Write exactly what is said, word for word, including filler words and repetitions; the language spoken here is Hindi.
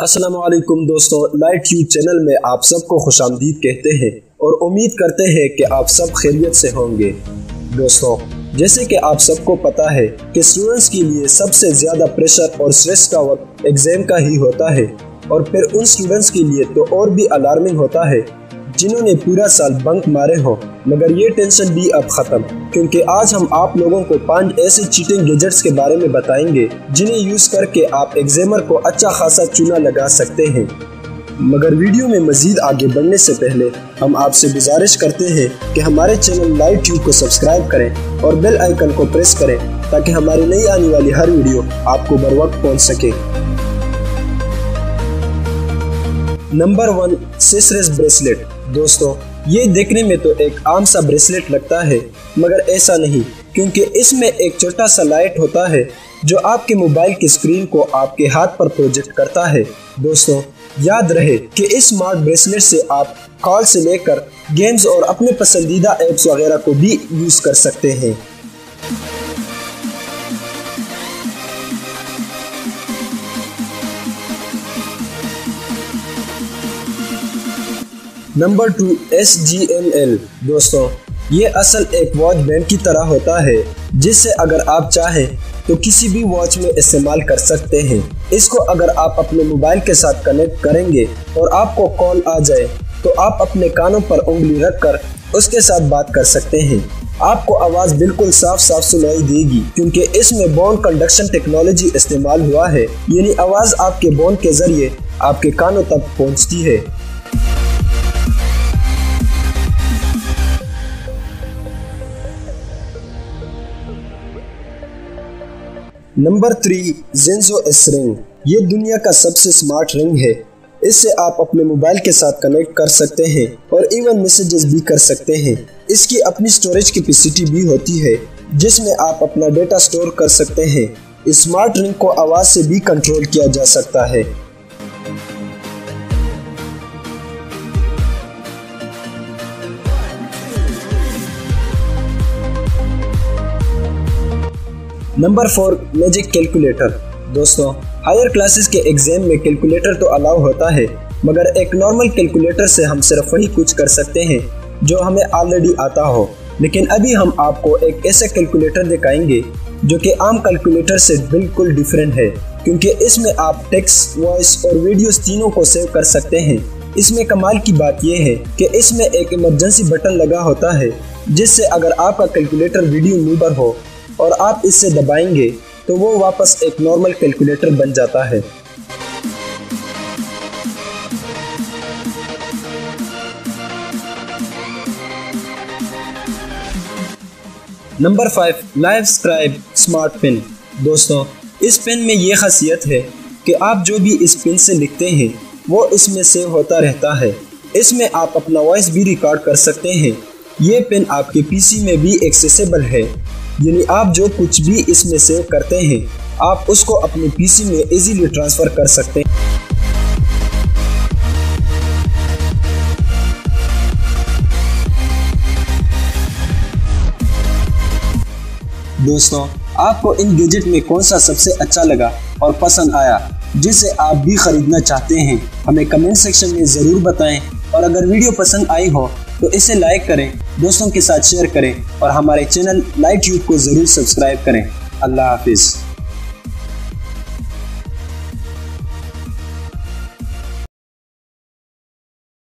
अस्सलामुअलैकुम दोस्तों, लाइट ट्यूब चैनल में आप सबको खुशामदीद कहते हैं और उम्मीद करते हैं कि आप सब खैरियत से होंगे। दोस्तों, जैसे कि आप सबको पता है कि स्टूडेंट्स के लिए सबसे ज़्यादा प्रेशर और स्ट्रेस का वक्त एग्ज़ाम का ही होता है और फिर उन स्टूडेंट्स के लिए तो और भी अलार्मिंग होता है जिन्होंने पूरा साल बंक मारे हो, मगर ये टेंशन भी अब ख़त्म, क्योंकि आज हम आप लोगों को पांच ऐसे चीटिंग गैजेट्स के बारे में बताएंगे जिन्हें यूज़ करके आप एग्जामर को अच्छा खासा चूना लगा सकते हैं। मगर वीडियो में मज़ीद आगे बढ़ने से पहले हम आपसे गुजारिश करते हैं कि हमारे चैनल लाइट ट्यूब को सब्सक्राइब करें और बेल आइकन को प्रेस करें ताकि हमारी नई आने वाली हर वीडियो आपको बर वक्त पहुँच सके। Number one, Cicret bracelet. दोस्तों, ये देखने में तो एक आम सा ब्रेसलेट लगता है, मगर ऐसा नहीं, क्योंकि इसमें एक छोटा सा लाइट होता है जो आपके मोबाइल की स्क्रीन को आपके हाथ पर प्रोजेक्ट करता है। दोस्तों, याद रहे कि इस स्मार्ट ब्रेसलेट से आप कॉल से लेकर गेम्स और अपने पसंदीदा ऐप्स वगैरह को भी यूज़ कर सकते हैं। Number two, S G N L. दोस्तों, ये असल एक वॉच बैंड की तरह होता है जिससे अगर आप चाहें तो किसी भी वॉच में इस्तेमाल कर सकते हैं। इसको अगर आप अपने मोबाइल के साथ कनेक्ट करेंगे और आपको कॉल आ जाए तो आप अपने कानों पर उंगली रखकर उसके साथ बात कर सकते हैं। आपको आवाज़ बिल्कुल साफ साफ सुनाई देगी क्योंकि इसमें बोन कंडक्शन टेक्नोलॉजी इस्तेमाल हुआ है, यानी आवाज़ आपके बोन के जरिए आपके कानों तक पहुँचती है। नंबर थ्री, जेंजो एस रिंग। ये दुनिया का सबसे स्मार्ट रिंग है। इससे आप अपने मोबाइल के साथ कनेक्ट कर सकते हैं और इवन मैसेजेस भी कर सकते हैं। इसकी अपनी स्टोरेज कैपेसिटी भी होती है जिसमें आप अपना डेटा स्टोर कर सकते हैं। इस स्मार्ट रिंग को आवाज़ से भी कंट्रोल किया जा सकता है। Number four, magic calculator. दोस्तों, हायर क्लासेस के एग्जाम में कैलकुलेटर तो अलाउ होता है, मगर एक नॉर्मल कैलकुलेटर से हम सिर्फ वही कुछ कर सकते हैं जो हमें ऑलरेडी आता हो। लेकिन अभी हम आपको एक ऐसा कैलकुलेटर दिखाएंगे जो कि आम कैलकुलेटर से बिल्कुल डिफरेंट है, क्योंकि इसमें आप टेक्स्ट, वॉइस और वीडियोस तीनों को सेव कर सकते हैं। इसमें कमाल की बात यह है कि इसमें एक इमरजेंसी बटन लगा होता है जिससे अगर आपका कैलकुलेटर वीडियो मूवर हो और आप इससे दबाएंगे तो वो वापस एक नॉर्मल कैलकुलेटर बन जाता है। Number five, Livescribe smart pen. दोस्तों, इस पेन में ये खासियत है कि आप जो भी इस पेन से लिखते हैं वो इसमें सेव होता रहता है। इसमें आप अपना वॉइस भी रिकॉर्ड कर सकते हैं। ये पेन आपके पीसी में भी एक्सेसिबल है, यानी आप जो कुछ भी इसमें सेव करते हैं आप उसको अपने पीसी में इजीली ट्रांसफ़र कर सकते हैं। दोस्तों, आपको इन गैजेट में कौन सा सबसे अच्छा लगा और पसंद आया जिसे आप भी खरीदना चाहते हैं, हमें कमेंट सेक्शन में ज़रूर बताएं। और अगर वीडियो पसंद आई हो तो इसे लाइक करें, दोस्तों के साथ शेयर करें और हमारे चैनल लाइट ट्यूब को ज़रूर सब्सक्राइब करें। अल्लाह हाफिज़।